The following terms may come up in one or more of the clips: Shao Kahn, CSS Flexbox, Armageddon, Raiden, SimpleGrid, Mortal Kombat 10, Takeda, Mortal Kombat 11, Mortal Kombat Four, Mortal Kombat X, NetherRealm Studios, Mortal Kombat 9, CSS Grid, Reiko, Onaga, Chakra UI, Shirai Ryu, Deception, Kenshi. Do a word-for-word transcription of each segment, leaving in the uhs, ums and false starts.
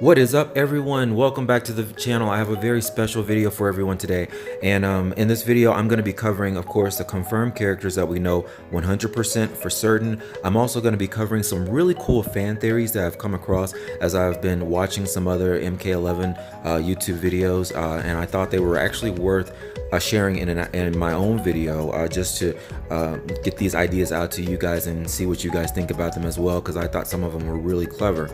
What is up, everyone? Welcome back to the channel. I have a very special video for everyone today, and um, in this video I'm going to be covering, of course, the confirmed characters that we know one hundred percent for certain. I'm also going to be covering some really cool fan theories that I've come across as I've been watching some other M K eleven uh, YouTube videos, uh, and I thought they were actually worth uh, sharing in, an, in my own video, uh, just to uh, get these ideas out to you guys and see what you guys think about them as well, because I thought some of them were really clever.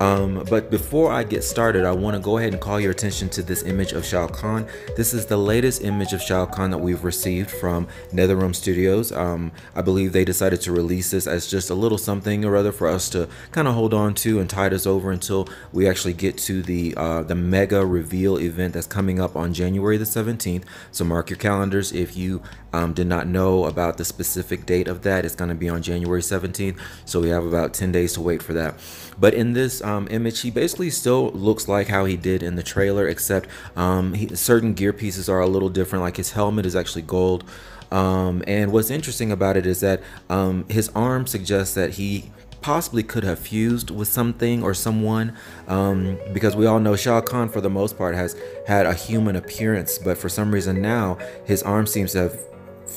Um, but before I get started, I want to go ahead and call your attention to this image of Shao Kahn. This is the latest image of Shao Kahn that we've received from NetherRealm Studios. Um, I believe they decided to release this as just a little something or other for us to kind of hold on to and tide us over until we actually get to the uh, the mega reveal event that's coming up on January the seventeenth. So mark your calendars if you um, did not know about the specific date of that. It's going to be on January seventeenth. So we have about ten days to wait for that. But in this Um, image, he basically still looks like how he did in the trailer, except um, he, certain gear pieces are a little different. Like his helmet is actually gold, um, and what's interesting about it is that um, his arm suggests that he possibly could have fused with something or someone, um, because we all know Shao Kahn for the most part has had a human appearance, but for some reason now his arm seems to have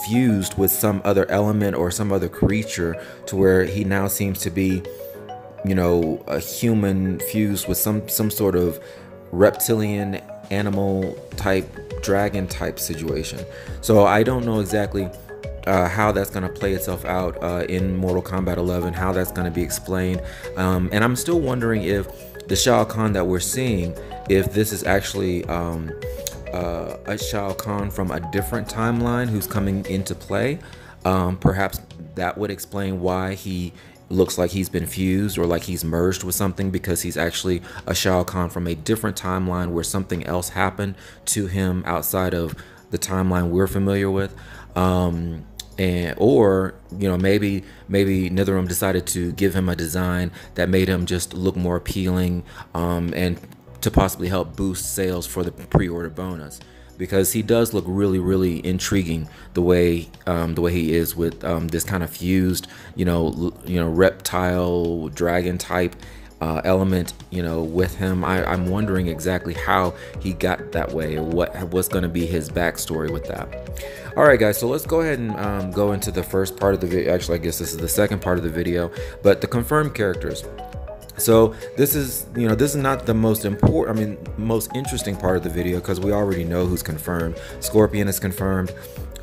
fused with some other element or some other creature, to where he now seems to be, you know, a human fused with some some sort of reptilian animal type, dragon type situation. So I don't know exactly uh, how that's going to play itself out uh, in Mortal Kombat eleven, how that's going to be explained, um, and I'm still wondering if the Shao Kahn that we're seeing, if this is actually um, uh, a Shao Kahn from a different timeline who's coming into play. Um, perhaps that would explain why he looks like he's been fused or like he's merged with something, because he's actually a Shao Kahn from a different timeline where something else happened to him outside of the timeline we're familiar with. Um, and or, you know, maybe maybe NetherRealm decided to give him a design that made him just look more appealing, um, and to possibly help boost sales for the pre-order bonus, because he does look really, really intriguing the way um, the way he is with um, this kind of fused, you know, you know, reptile dragon type uh, element, you know, with him. I, I'm wondering exactly how he got that way, or what what's going to be his backstory with that. All right, guys, so let's go ahead and um, go into the first part of the video. Actually, I guess this is the second part of the video, but the confirmed characters. So this is, you know, this is not the most important, I mean, most interesting part of the video, because we already know who's confirmed. Scorpion is confirmed,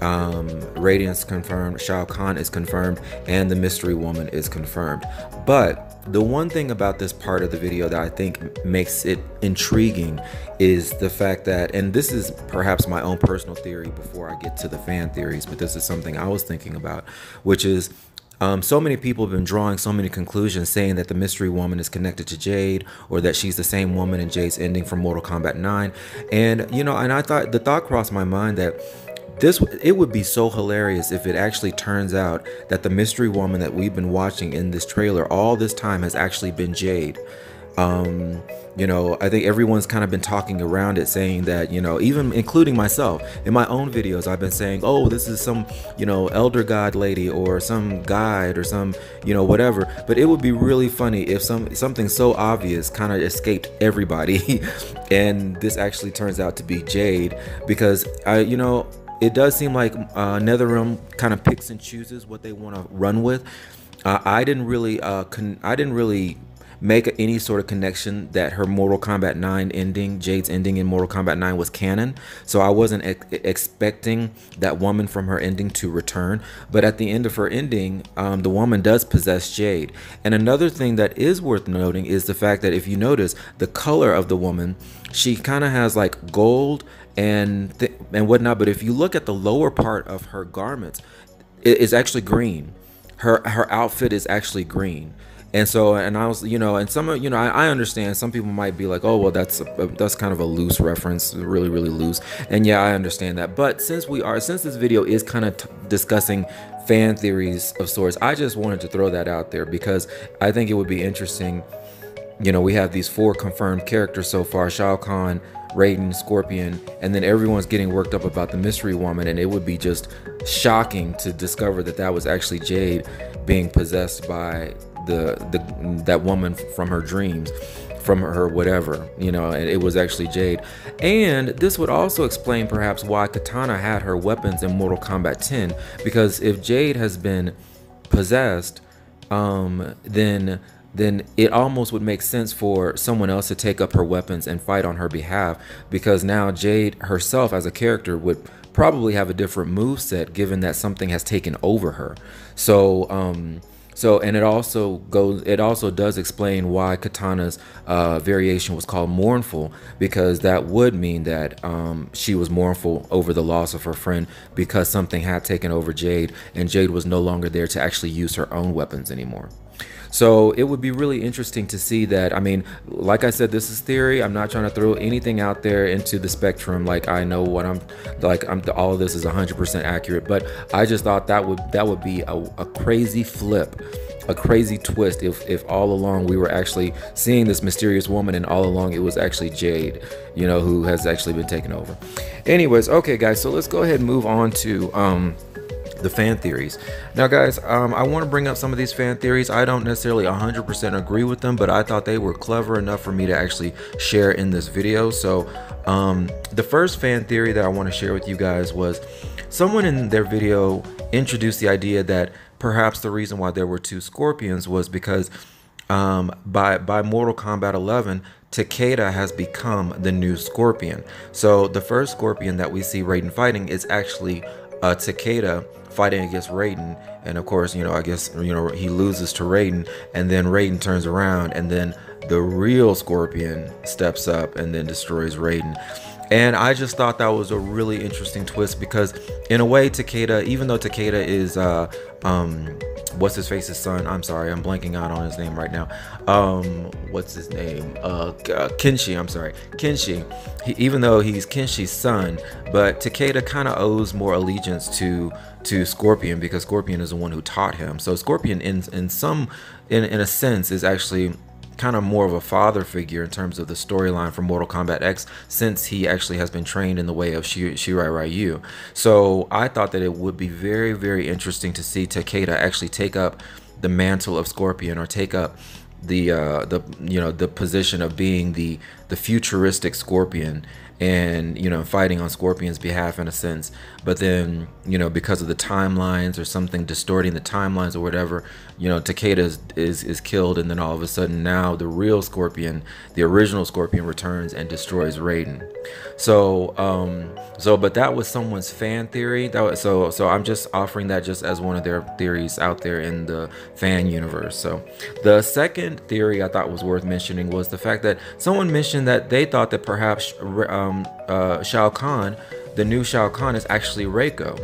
um, Radiance confirmed, Shao Kahn is confirmed, and the Mystery Woman is confirmed. But the one thing about this part of the video that I think makes it intriguing is the fact that, and this is perhaps my own personal theory before I get to the fan theories, but this is something I was thinking about, which is, Um, so many people have been drawing so many conclusions, saying that the Mystery Woman is connected to Jade, or that she's the same woman in Jade's ending from Mortal Kombat nine. And, you know, and I thought, the thought crossed my mind that this, it would be so hilarious if it actually turns out that the Mystery Woman that we've been watching in this trailer all this time has actually been Jade. Um, you know, I think everyone's kind of been talking around it, saying that, you know, even including myself in my own videos, I've been saying, oh, this is some, you know, elder god lady or some guide or some, you know, whatever. But it would be really funny if some something so obvious kind of escaped everybody and this actually turns out to be Jade, because I, you know, it does seem like uh, NetherRealm kind of picks and chooses what they want to run with. Uh, I didn't really, uh, con I didn't really make any sort of connection that her Mortal Kombat nine ending, Jade's ending in Mortal Kombat nine, was canon. So I wasn't ex expecting that woman from her ending to return. But at the end of her ending, um, the woman does possess Jade. And another thing that is worth noting is the fact that, if you notice the color of the woman, she kind of has like gold and th and whatnot. But if you look at the lower part of her garments, it is actually green. Her her outfit is actually green. And so, and I was, you know, and some, you know, I, I understand some people might be like, oh, well, that's a, that's kind of a loose reference, really, really loose. And yeah, I understand that. But since we are, since this video is kind of t discussing fan theories of sorts, I just wanted to throw that out there, because I think it would be interesting. You know, we have these four confirmed characters so far: Shao Kahn, Raiden, Scorpion, and then everyone's getting worked up about the Mystery Woman, and it would be just shocking to discover that that was actually Jade being possessed by the the that woman from her dreams. from her whatever, you know, and it was actually Jade. And this would also explain perhaps why Katana had her weapons in Mortal Kombat ten, because if Jade has been possessed, um, then then it almost would make sense for someone else to take up her weapons and fight on her behalf, because now Jade herself as a character would probably have a different moveset, given that something has taken over her. So, um, so and it also goes, it also does explain why Katana's uh, variation was called mournful, because that would mean that um, she was mournful over the loss of her friend, because something had taken over Jade, and Jade was no longer there to actually use her own weapons anymore. So it would be really interesting to see that. I mean, like I said, this is theory. I'm not trying to throw anything out there into the spectrum. Like I know what I'm like, I'm all of this is one hundred percent accurate, but I just thought that would that would be a, a crazy flip, a crazy twist. If, if all along we were actually seeing this mysterious woman and all along it was actually Jade, you know, who has actually been taken over. Anyways, okay guys, so let's go ahead and move on to, um, the fan theories. Now guys, um, I want to bring up some of these fan theories. I don't necessarily one hundred percent agree with them, but I thought they were clever enough for me to actually share in this video. So um, the first fan theory that I want to share with you guys was someone in their video introduced the idea that perhaps the reason why there were two scorpions was because um, by, by Mortal Kombat eleven, Takeda has become the new scorpion. So the first scorpion that we see Raiden fighting is actually uh, Takeda fighting against Raiden, and of course, you know, I guess, you know, he loses to Raiden, and then Raiden turns around, and then the real Scorpion steps up and then destroys Raiden. And I just thought that was a really interesting twist, because in a way, Takeda, even though Takeda is uh um what's his face's son, I'm sorry, I'm blanking out on his name right now, um what's his name, uh Kenshi, I'm sorry, Kenshi, he, even though he's Kenshi's son, but Takeda kind of owes more allegiance to to Scorpion, because Scorpion is the one who taught him. So Scorpion in in some in, in a sense is actually kind of more of a father figure in terms of the storyline for Mortal Kombat X, since he actually has been trained in the way of Shir Shirai Ryu. So I thought that it would be very, very interesting to see Takeda actually take up the mantle of Scorpion, or take up the uh, the you know the position of being the the futuristic Scorpion, and you know fighting on Scorpion's behalf in a sense. But then you know because of the timelines or something distorting the timelines or whatever, you know Takeda is, is is killed, and then all of a sudden now the real Scorpion, the original Scorpion, returns and destroys Raiden. So um so but that was someone's fan theory. That was, so so I'm just offering that just as one of their theories out there in the fan universe. So the second theory I thought was worth mentioning was the fact that someone mentioned that they thought that perhaps um, Um, uh, Shao Kahn, the new Shao Kahn, is actually Reiko.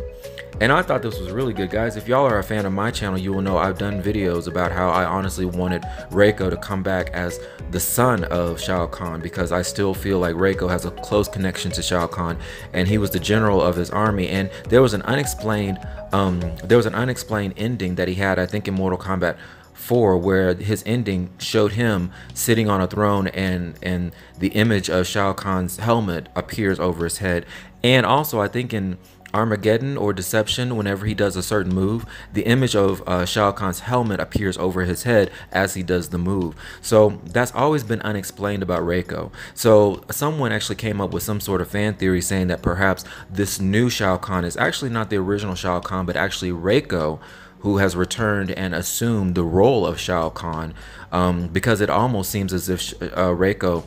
And I thought this was really good, guys. If y'all are a fan of my channel, you will know I've done videos about how I honestly wanted Reiko to come back as the son of Shao Kahn, because I still feel like Reiko has a close connection to Shao Kahn, and he was the general of his army. And there was an unexplained, um, there was an unexplained ending that he had, I think, in Mortal Kombat four, where his ending showed him sitting on a throne, and and the image of Shao Kahn's helmet appears over his head. And also I think in Armageddon or Deception, whenever he does a certain move, the image of uh, Shao Kahn's helmet appears over his head as he does the move. So that's always been unexplained about Reiko. So someone actually came up with some sort of fan theory saying that perhaps this new Shao Kahn is actually not the original Shao Kahn, but actually Reiko, who has returned and assumed the role of Shao Kahn, um, because it almost seems as if uh, Reiko,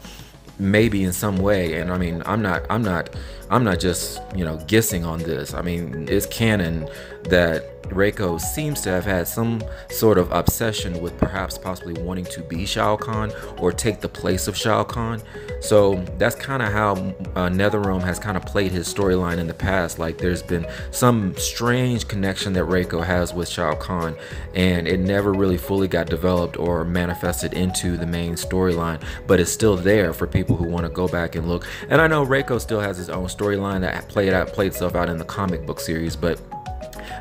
maybe in some way, and I mean, I'm not, I'm not, I'm not just, you know, guessing on this. I mean, it's canon that Reiko seems to have had some sort of obsession with perhaps possibly wanting to be Shao Kahn or take the place of Shao Kahn. So that's kind of how uh, NetherRealm has kind of played his storyline in the past. Like there's been some strange connection that Reiko has with Shao Kahn, and it never really fully got developed or manifested into the main storyline, but it's still there for people who want to go back and look. And I know Reiko still has his own storyline that played out, played itself out in the comic book series, but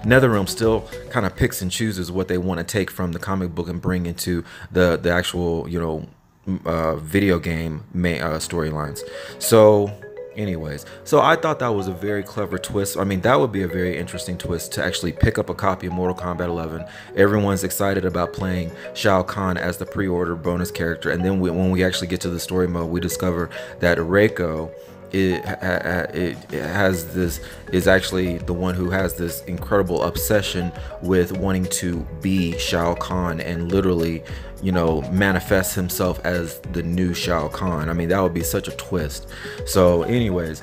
NetherRealm still kind of picks and chooses what they want to take from the comic book and bring into the the actual you know uh video game uh storylines. So anyways. So I thought that was a very clever twist. I mean, that would be a very interesting twist to actually pick up a copy of Mortal Kombat eleven. Everyone's excited about playing Shao Kahn as the pre-order bonus character, and then we, when we actually get to the story mode, we discover that Reiko It, it, it has this is actually the one who has this incredible obsession with wanting to be Shao Kahn and literally, you know, manifest himself as the new Shao Kahn. I mean, that would be such a twist. So anyways,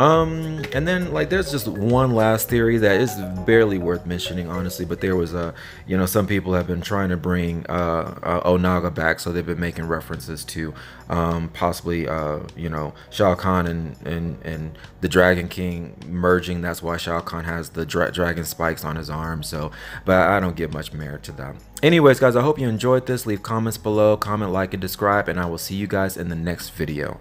um and then like there's just one last theory that is barely worth mentioning, honestly, but there was a, you know, some people have been trying to bring uh, uh Onaga back, so they've been making references to um possibly uh you know, Shao Kahn and and and the Dragon King merging. That's why Shao Kahn has the dra dragon spikes on his arm. So, but I don't give much merit to that. Anyways, guys, I hope you enjoyed this. Leave comments below, comment, like, and describe, and I will see you guys in the next video.